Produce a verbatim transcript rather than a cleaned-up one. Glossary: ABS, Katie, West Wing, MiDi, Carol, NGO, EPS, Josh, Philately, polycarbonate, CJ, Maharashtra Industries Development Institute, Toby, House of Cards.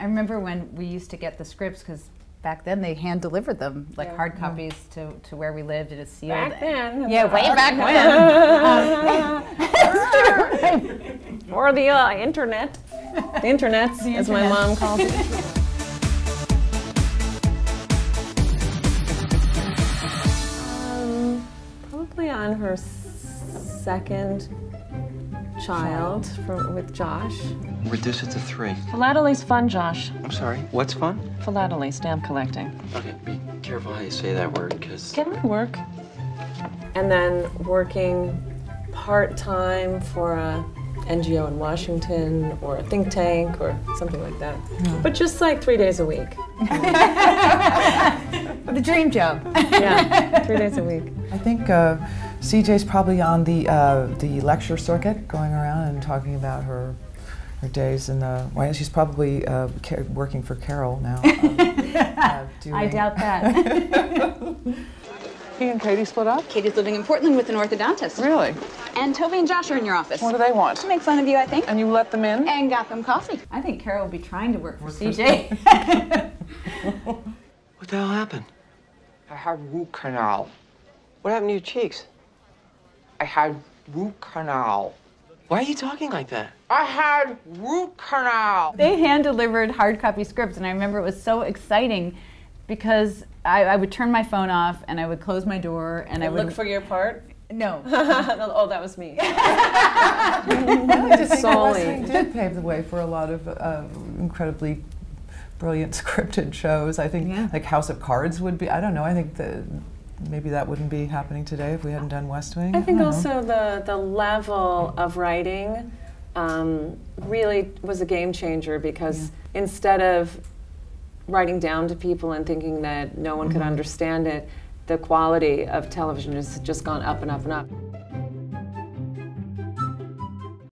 I remember when we used to get the scripts, because back then they hand delivered them, like yeah. hard copies yeah. to, to where we lived. It is sealed. Back then. Yeah, way back when. Or the uh, internet. The internet, the as internet. my mom calls it. On her second child for, with Josh. Reduce it to three. Philately's fun, Josh. I'm sorry, what's fun? Philately, stamp collecting. Okay, be careful how you say that word, because... Can we work? And then working part-time for a N G O in Washington, or a think tank, or something like that. Mm. But just like three days a week. The dream job. Yeah, three days a week. I think uh, C J's probably on the uh, the lecture circuit, going around and talking about her her days in the. Well, she's probably uh, working for Carol now. Um, uh, doing I doubt that. He and Katie split up? Katie's living in Portland with an orthodontist. Really? And Toby and Josh are in your office. What do they want? To make fun of you, I think. And you let them in? And got them coffee. I think Carol will be trying to work for C J. What the hell happened? I had root canal. What happened to your cheeks? I had root canal. Why are you talking like that? I had root canal. They hand-delivered hard copy scripts, and I remember it was so exciting because I, I would turn my phone off and I would close my door and, and I would look for your part. No. Oh, that was me. I like to think that West Wing did pave the way for a lot of uh, incredibly brilliant scripted shows. I think yeah. like House of Cards would be. I don't know. I think the. Maybe that wouldn't be happening today if we hadn't done West Wing. I think I also the, the level of writing um, really was a game changer because yeah. instead of writing down to people and thinking that no one mm-hmm. could understand it, the quality of television has just gone up and up and up.